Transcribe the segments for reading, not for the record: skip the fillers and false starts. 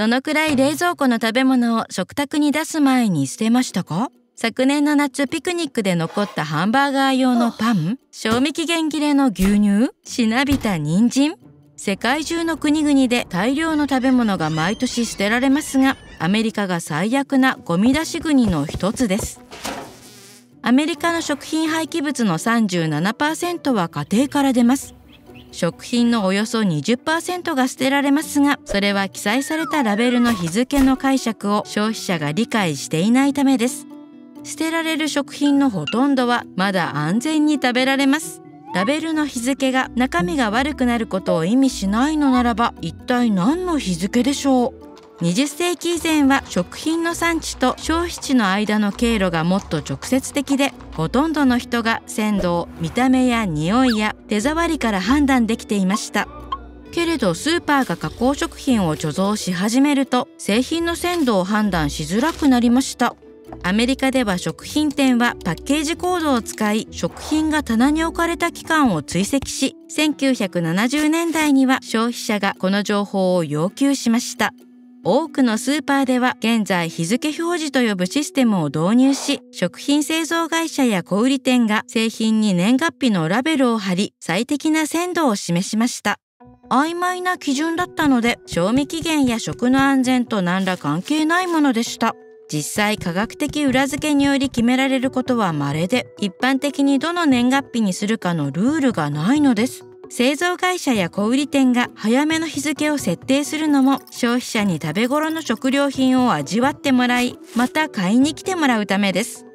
どのくらい冷蔵庫の食べ物を食卓に出す前に捨てましたか？昨年の夏、ピクニックで残ったハンバーガー用のパン、賞味期限切れの牛乳、しなびた人参。世界中の国々で大量の食べ物が毎年捨てられますが、アメリカが最悪なゴミ出し国の一つです。アメリカの食品廃棄物の 37% は家庭から出ます。食品のおよそ 20% が捨てられますが、それは記載されたラベルの日付の解釈を消費者が理解していないためです。捨てられる食品のほとんどはまだ安全に食べられます。ラベルの日付が中身が悪くなることを意味しないのならば、一体何の日付でしょう？20世紀以前は食品の産地と消費地の間の経路がもっと直接的で、ほとんどの人が鮮度を見た目や匂いや手触りから判断できていました。けれどスーパーが加工食品を貯蔵し始めると、製品の鮮度を判断しづらくなりました。アメリカでは食品店はパッケージコードを使い、食品が棚に置かれた期間を追跡し、1970年代には消費者がこの情報を要求しました。多くのスーパーでは現在日付表示と呼ぶシステムを導入し、食品製造会社や小売店が製品に年月日のラベルを貼り、最適な鮮度を示しました。曖昧な基準だったので、賞味期限や食の安全と何ら関係ないものでした。実際、科学的裏付けにより決められることは稀で、一般的にどの年月日にするかのルールがないのです。製造会社や小売店が早めの日付を設定するのも、消費者に食べ頃の食料品を味わってもらい、また買いに来てもらうためです。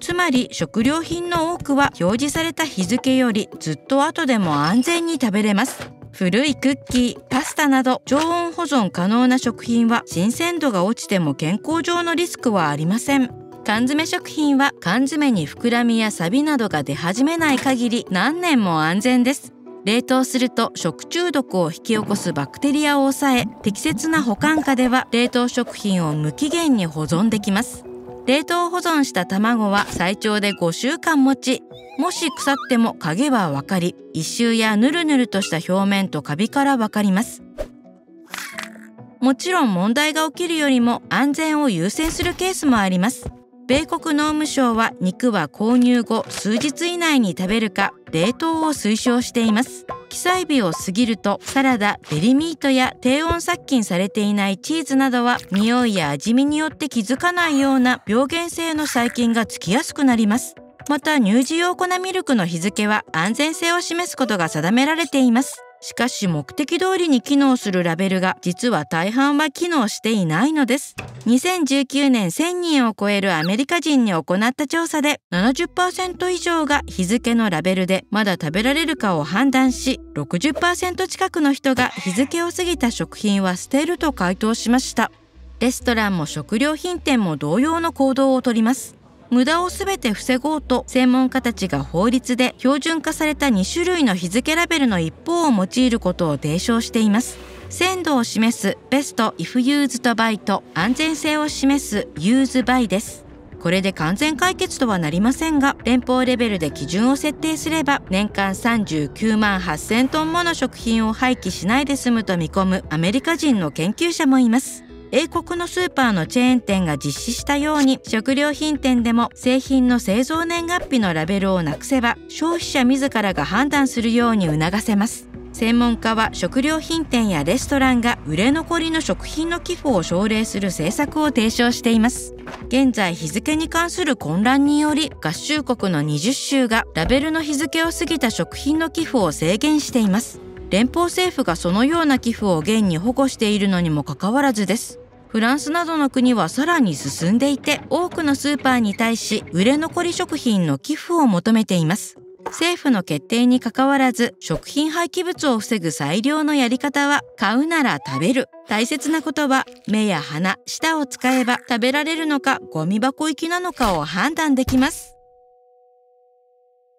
つまり食料品の多くは表示された日付よりずっと後でも安全に食べれます。古いクッキー、パスタなど常温保存可能な食品は新鮮度が落ちても健康上のリスクはありません。缶詰食品は缶詰に膨らみやサビなどが出始めない限り何年も安全です。冷凍すると食中毒を引き起こすバクテリアを抑え、適切な保管下では冷凍食品を無期限に保存できます。冷凍保存した卵は最長で5週間持ち、もし腐っても影は分かり、異臭やヌルヌルとした表面とカビから分かります。もちろん問題が起きるよりも安全を優先するケースもあります。米国農務省は肉は購入後数日以内に食べるか冷凍を推奨しています。記載日を過ぎるとサラダ、デリミートや低温殺菌されていないチーズなどは匂いや味見によって気づかないような病原性の細菌がつきやすくなります。また乳児用粉ミルクの日付は安全性を示すことが定められています。しかし目的通りに機能するラベルが実は大半は機能していないのです。2019年1000人を超えるアメリカ人に行った調査で 70% 以上が日付のラベルでまだ食べられるかを判断し、 60% 近くの人が日付を過ぎた食品は捨てると回答しました。レストランも食料品店も同様の行動をとります。無駄をすべて防ごうと専門家たちが法律で標準化された2種類の日付ラベルの一方を用いることを提唱しています。鮮度を示すベスト if used by と安全性を示す used by です。これで完全解決とはなりませんが、連邦レベルで基準を設定すれば年間39万8000トンもの食品を廃棄しないで済むと見込むアメリカ人の研究者もいます。英国のスーパーのチェーン店が実施したように、食料品店でも製品の製造年月日のラベルをなくせば消費者自らが判断するように促せます。専門家は食料品店やレストランが売れ残りの食品の寄付を奨励する政策を提唱しています。現在日付に関する混乱により合衆国の20州がラベルの日付を過ぎた食品の寄付を制限しています。連邦政府がそのような寄付を現に保護しているのにもかかわらずです。フランスなどの国はさらに進んでいて、多くのスーパーに対し売れ残り食品の寄付を求めています。政府の決定にかかわらず、食品廃棄物を防ぐ最良のやり方は買うなら食べる。大切なことは目や鼻、舌を使えば食べられるのかゴミ箱行きなのかを判断できます。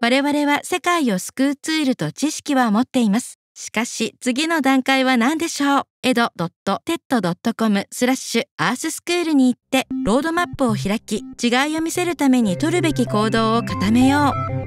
我々は世界を救うツールと知識は持っています。しかし次の段階は何でしょう？ed.ted.com/earthschool に行ってロードマップを開き、違いを見せるために取るべき行動を固めよう。